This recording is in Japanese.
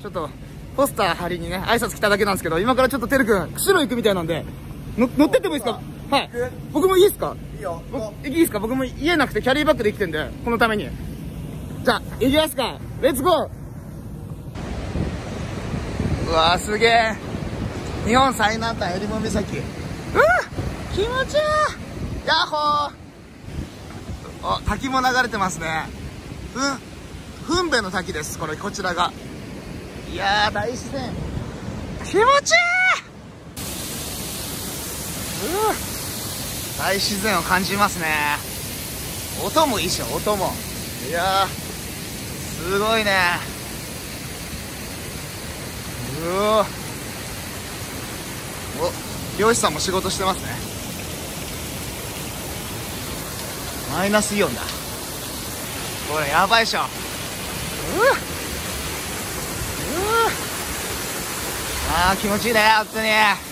ちょっとポスター貼りにね挨拶来ただけなんですけど、今からちょっとてるくん釧路行くみたいなんで乗ってってもいいですか？はい、僕もいいですか？いいよ。いいですか？僕も家なくてキャリーバッグで生きてんで、このために。じゃあ行きますか、レッツゴー。うわー、すげえ。日本最南端えりも岬。うわー、気持ちいい。ヤッホー。お、滝も流れてますね。ふんべの滝です、これ、こちらが。いやー、大自然気持ちいい。大自然を感じますね。音もいいし、音も。いやー、すごいね。うわ、お、漁師さんも仕事してますね。マイナスイオンだ、これやばいっしょ。うわうわ、あー、気持ちいいね、本当に。